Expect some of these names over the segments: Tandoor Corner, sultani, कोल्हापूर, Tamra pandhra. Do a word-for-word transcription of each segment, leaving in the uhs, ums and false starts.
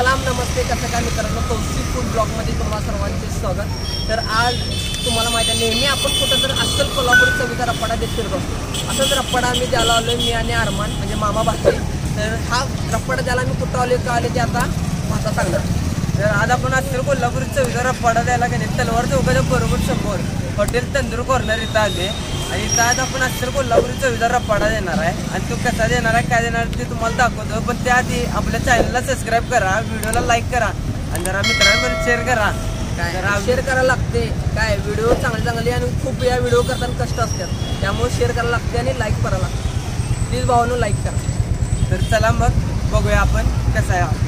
सलाम नमस्ते करता मित्रांनो, कौशिक फूड ब्लॉगमध्ये तुम्हाला सर्वांचे स्वागत। तर आज तुम्हाला माहिती आहे, नेहमी आपण कुठं जर अस्सल कोल्हापूर चवीचा रप्पाडा देत फिरतो, असा जर रप्पाडा आम्ही द्यायला आलो मी आणि अरमान म्हणजे मामा भाचे। तर हा रप्पाडा द्यायला आम्ही कुठं आलो का आले ते आता भाचा सांगणार। तर आज आपण अस्सल कोल्हापूर चवीचा रप्पाडा द्यायला गेले तलवार चौकाच्या बरोबर समोर हॉटेल तंदूर कॉर्नर इथं आले आणि इथं आज आपण अस्सल कोल्हापूर चवीचा रप्पाडा देणार आहे। आणि तो कसा देणार आहे काय देणार ते तुम्हाला दाखवतो, पण त्याआधी आपल्या चॅनलला सबस्क्राईब करा, व्हिडिओला लाईक करा आणि जरा मित्रांपर्यंत शेअर करा। काय शेअर करायला लागते, काय व्हिडिओ चांगले चांगले आणि खूप या व्हिडिओ करताना कष्ट असतात, त्यामुळे शेअर करायला लागते आणि लाईक करायला लागते। प्लीज भावांनो लाईक करा। तर चला मग बघूया आपण कसा आहे।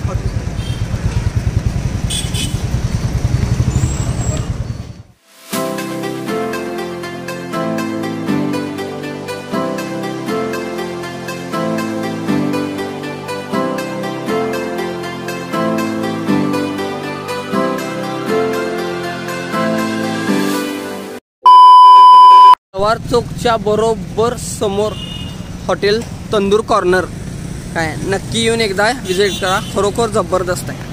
तलवार चौकच्या बरोबर समोर हॉटेल तंदूर कॉर्नर, काय नक्की येऊन एकदा विजिट करा, खरोखर जबरदस्त आहे।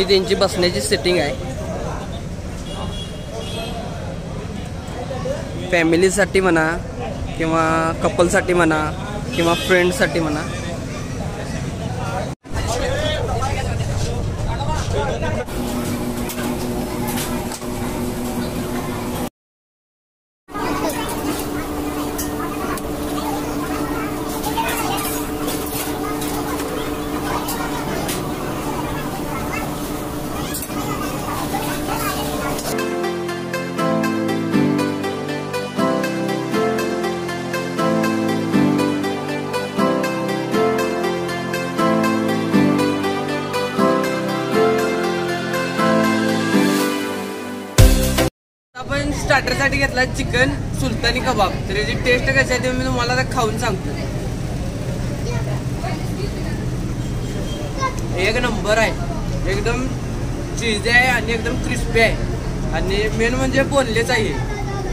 ही त्यांची बसण्याची सेटिंग आहे, फॅमिलीसाठी म्हणा किंवा कपलसाठी म्हणा किंवा फ्रेंडसाठी म्हणा। आपण स्टार्टर साठी घेतला चिकन सुलतानी कबाब, तर याची टेस्ट कशी आहे ते मी तुम्हाला आता खाऊन सांगतो। एक नंबर आहे, एकदम चीजी आहे आणि एकदम क्रिस्पी आहे आणि मेन म्हणजे बोनलेस आहे।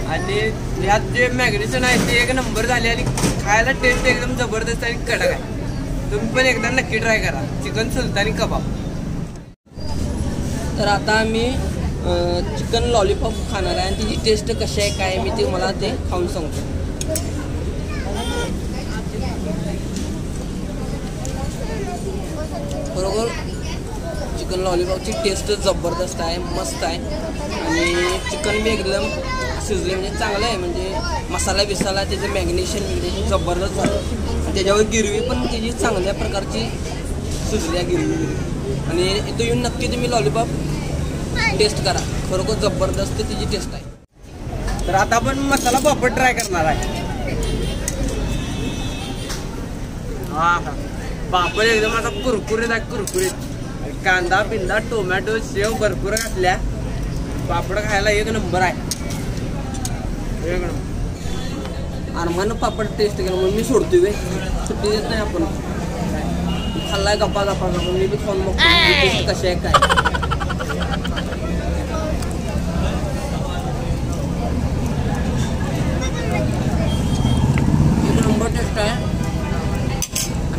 आणि ह्यात जे मॅग्नेशन आहे ते एक नंबर झाले आणि खायला टेस्ट एकदम जबरदस्त आणि कडक आहे। तुम्ही पण एकदा नक्की ट्राय करा चिकन सुलतानी कबाब। तर आता मी चिकन लॉलीपॉप खाणार आहे आणि त्याची टेस्ट कशी आहे काय मी ते मला ते खाऊन सांगतो। बरोबर चिकन लॉलीपॉपची टेस्ट जबरदस्त आहे, मस्त आहे आणि चिकन बी एकदम शिजले म्हणजे चांगलं आहे, म्हणजे मसाला बिसाला त्याचं मॅग्नेशन वगैरे जबरदस्त झालं, त्याच्यावर गिरवी पण त्याची चांगल्या प्रकारची शिजल्या गिरवी गिरवी। आणि इथं येऊन नक्की तुम्ही लॉलीपॉप टेस्ट करा, खरोखर जबरदस्त तिची टेस्ट आहे। तर आता आपण मसाला पापड ट्राय करणार आहे। पापड एकदम असा कुरकुरीत आहे, कुरकुरीत कांदा बिंदा टोमॅटो शेव भरपूर घातल्या, पापड खायला एक नंबर आहे, एक नंबर। अरमान पापड टेस्ट केला म्हणून मी सोडतोय वे, सुट्टी देत नाही आपण, खाल्लाय गप्पा गप्पा गप्पा मी बी खाऊन मग टेस्ट कशी आहे काय।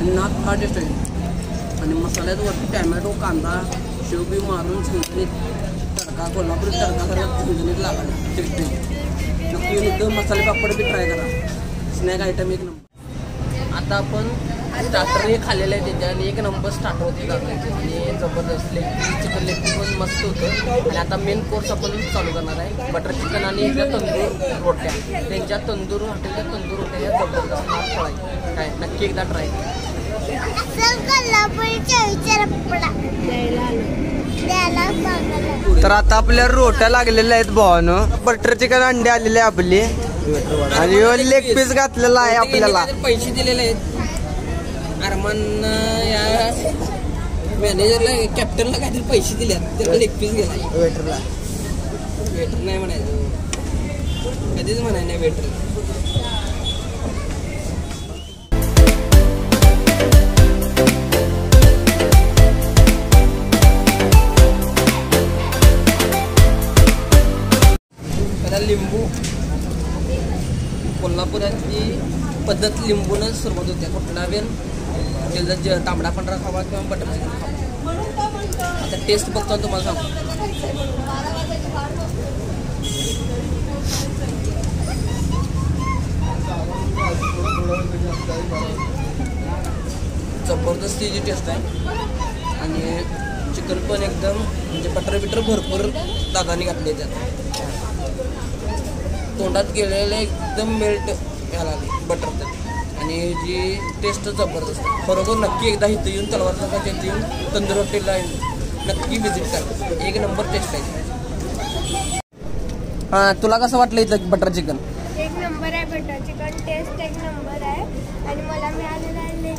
नाथ टेस्ट आहे आणि मसाल्यात वरती टॅमॅटो कांदा शेव बी मारून झुंजणीत तडका, कोल्हापूर तडका करायला झुंजणीत लागला टेस्ट नक्की। एकदम मसाले पापड बी ट्राय करा, स्नॅक आयटम एक नंबर। आता आपण स्टार्टर एक खाल्लेलं आहे त्याच्याने एक नंबर स्टार्टर होते लागले आणि जबरदस्त चिकन लेग पीस पण मस्त होतं। आणि आता मेन कोर्स आपण चालू करणार आहे बटर चिकन आणि एकदा तंदूर रोट्या, त्यांच्या तंदूर हॉटेलच्या तंदूर रोट्या जबरदस्त, काय नक्की एकदा ट्राय करा। Selamat datang di channel Pula. तर आता आपल्याला रोट्या लागलेल्या आहेत भावानो, बटर चिकन अंडे आलेले आपले, आणि लेग पीस घातलेला आहे आपल्याला. पैसे दिलेले आहेत अरमान या मॅनेजरला, कॅप्टनला काहीतरी पैसे दिले त्याला लेग पीस घ्यायला. वेटरला वेटर नाही म्हणायचं, कधीच म्हणाय नाही वेटर. लिंबू कोल्हापुरातली पद्धत लिंबूनच सुरुवात होते. कुठला वेळ तांबडा पंढरा खावा किंवा बटर चिकन खावा. आता टेस्ट बघतो तुम्हाला सांगतो, जबरदस्त त्याची टेस्ट आहे. आणि चिकन पण एकदम म्हणजे बटर बिटर भरपूर दादाने घातले त्यात, तोंडात गेलेलं एकदम मेल्ट यायला लागले बटर तर. आणि जी टेस्ट जबरदस्त खरोखर. नक्की एकदा इथं येऊन तलवार नका येऊन तंदूर हॉटेलला नक्की व्हिजिट करा, एक नंबर टेस्ट आहे. हां, तुला कसं वाटलं इथलं बटर चिकन? एक नंबर आहे बटर चिकन, टेस्ट एक नंबर आहे. आणि मला मिळालेलं आहे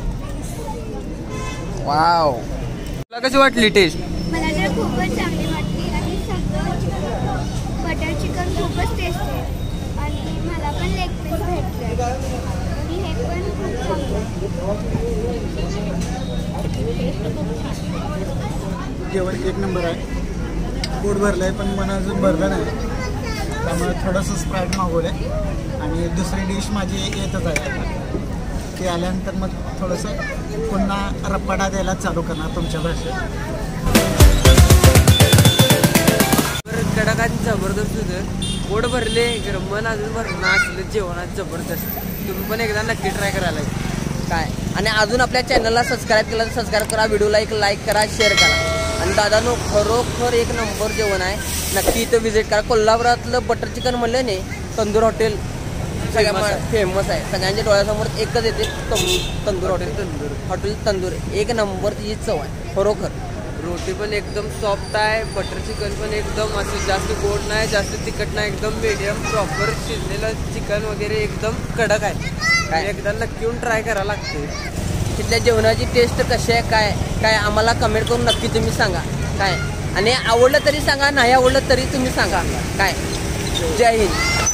वाव. तुला कशी वाटली टेस्ट? मला तर खूपच चांगली वाटली. आणि सगळं बटर चिकन खूपच टेस्ट आहे. मला पण लेग पीस भेटलं आणि हे पण खूप चांगलं जेवण, एक नंबर आहे. पोट भरलं आहे पण मन अजून भरलं नाही, त्यामुळे थोडंसं स्प्राईट मागवलं आहे. आणि दुसरी डिश माझी येतच आहे, ते आल्यानंतर मग थोडंसं पुन्हा रप्पाडा द्यायला चालू करणार तुमच्या भाषेत. कडाकाची जबरदस्त होतं, पोट भरले, गरम मन अजून भरणं असलं जेवणात जबरदस्त. तुम्ही पण एकदा नक्की ट्राय करायला काय. आणि अजून आपल्या चॅनलला सबस्क्राईब केलं तर सबस्क्राईब करा, व्हिडिओला एक लाईक करा, शेअर करा. आणि दादानो खरोखर एक नंबर जेवण आहे, नक्की इथं व्हिजिट करा. कोल्हापुरातलं बटर चिकन म्हणलं नाही, तंदूर हॉटेल सगळ्या फेमस आहे. सगळ्यांच्या डोळ्यासमोर एकच येते तंदूर हॉटेल. तंदूर हॉटेल तंदूर एक नंबर तिची चव आहे खरोखर. रोटी पण एकदम सॉफ्ट आहे, बटर चिकन पण एकदम असं जास्त गोड नाही जास्त तिखट नाही, एकदम मीडियम प्रॉपर शिजलेलं चिकन वगैरे एकदम कडक आहे काय. एकदा नक्की येऊन ट्राय करायला लागते. तिथल्या जेवणाची टेस्ट कशी आहे काय काय आम्हाला कमेंट करून नक्की तुम्ही सांगा काय. आणि आवडलं तरी सांगा, नाही आवडलं तरी तुम्ही सांगा काय. जय हिंद.